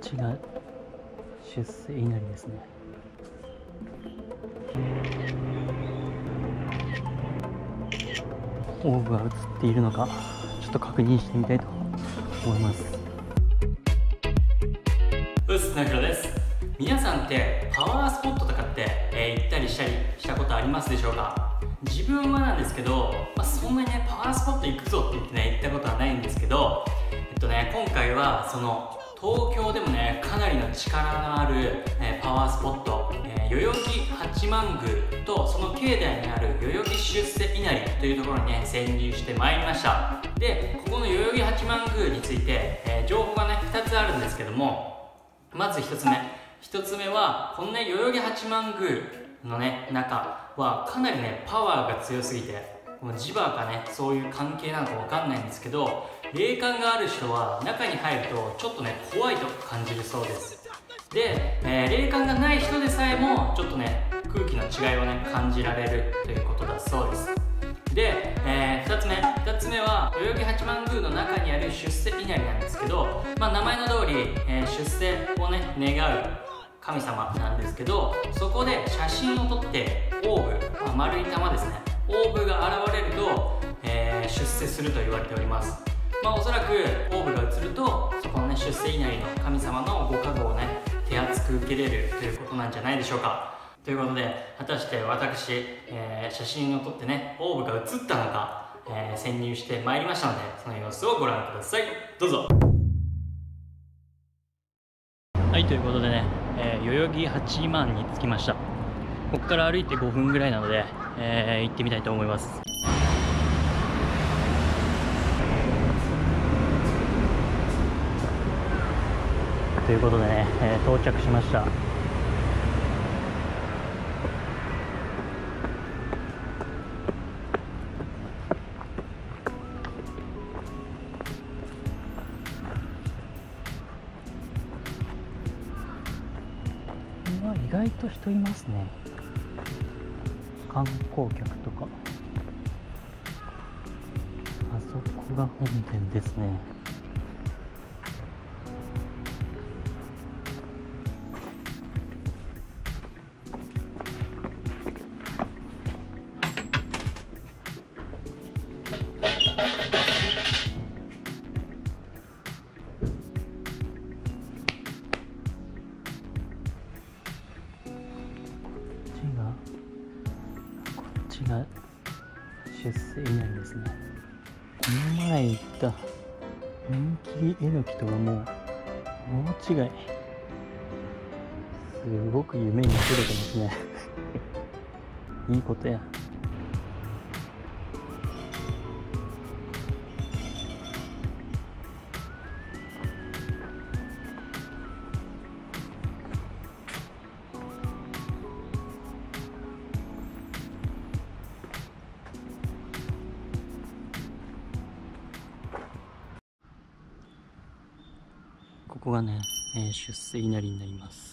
ちが出世稲荷ですね。オーブが映っているのかちょっと確認してみたいと思います。うすなぎろです。皆さんってパワースポットとかって、行ったりしたりしたことありますでしょうか？自分はなんですけど、そんなにねパワースポット行くぞって言ってね行ったことはないんですけど、今回はその東京でもねかなりの力のある、パワースポット、代々木八幡宮とその境内にある代々木出世稲荷というところにね潜入してまいりました。でここの代々木八幡宮について、情報がね2つあるんですけども、まず1つ目はこのね代々木八幡宮のね中はかなりねパワーが強すぎて、この磁場かねそういう関係なのかわかんないんですけど、霊感がある人は中に入るとちょっとね怖いと感じるそうです。で、霊感がない人でさえもちょっとね空気の違いをね感じられるということだそうです。で、2つ目は代々木八幡宮の中にある出世稲荷なんですけど、名前の通り、出世をね願う神様なんですけど、そこで写真を撮ってオーブ、丸い玉ですね、オーブが現れると、出世すると言われております。おそらくオーブが映るとそこのね出世稲荷の神様のご加護をね手厚く受けれるということなんじゃないでしょうか。ということで果たして私、写真を撮ってねオーブが映ったのか、潜入してまいりましたので、その様子をご覧ください。どうぞ。はい、ということでね、代々木八幡に着きました。ここから歩いて5分ぐらいなので、行ってみたいと思います。ということでね、到着しました。意外と人いますね。観光客とか。あそこが本殿ですね。こっちが出世稲荷ですね。この前行った縁切りえのきとはもう大違い。すごく夢に出てますね。いいことや。ここがね、出世稲荷になります。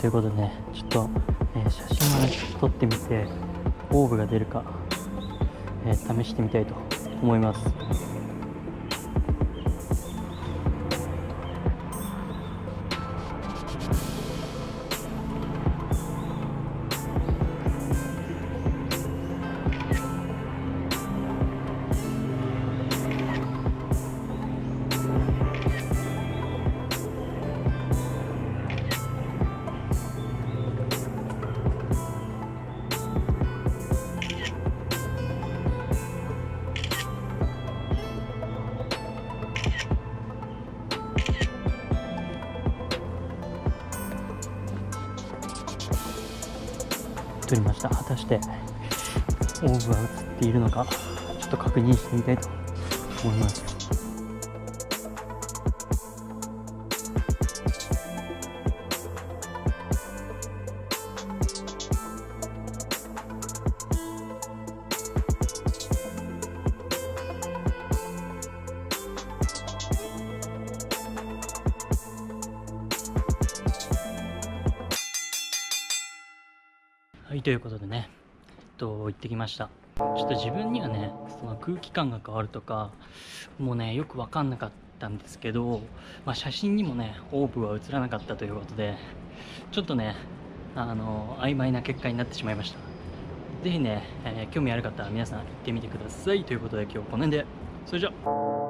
ということでね、ちょっと、写真を、撮ってみてオーブが出るか、試してみたいと思います。撮りました。果たしてオーブは映っているのかちちょっと確認してみたいと思います。はい、ということでね、行ってきました。ちょっと自分にはね、その空気感が変わるとかもうねよく分かんなかったんですけど、まあ、写真にもねオーブは映らなかったということでちょっとね曖昧な結果になってしまいました。是非ね、興味ある方は皆さん行ってみてください。ということで今日この辺で、それじゃあ。